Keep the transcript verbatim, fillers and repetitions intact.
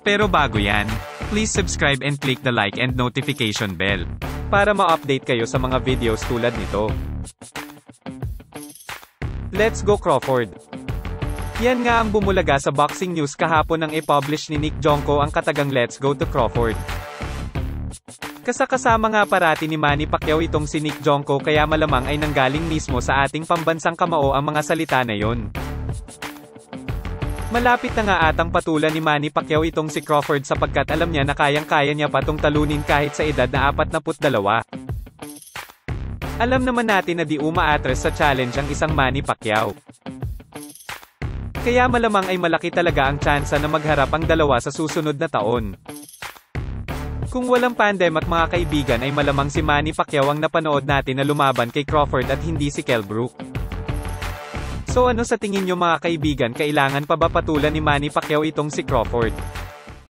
Pero bago yan, please subscribe and click the like and notification bell para ma-update kayo sa mga videos tulad nito. Let's go Crawford! Yan nga ang bumulaga sa boxing news kahapon nang i-publish ni Nick Giongco ang katagang Let's Go to Crawford. Kasakasama nga parati ni Manny Pacquiao itong si Nick Giongco kaya malamang ay nanggaling mismo sa ating pambansang kamao ang mga salita na yon. Malapit na nga atang patulan ni Manny Pacquiao itong si Crawford sapagkat alam niya na kayang-kaya niya pa tong talunin kahit sa edad na apatnapu't dalawa. Alam naman natin na di umaatras sa challenge ang isang Manny Pacquiao. Kaya malamang ay malaki talaga ang tsansa na magharap ang dalawa sa susunod na taon. Kung walang pandemic mga kaibigan ay malamang si Manny Pacquiao ang napanood natin na lumaban kay Crawford at hindi si Kelbrook. So ano sa tingin nyo mga kaibigan, kailangan pa ba patulan ni Manny Pacquiao itong si Crawford?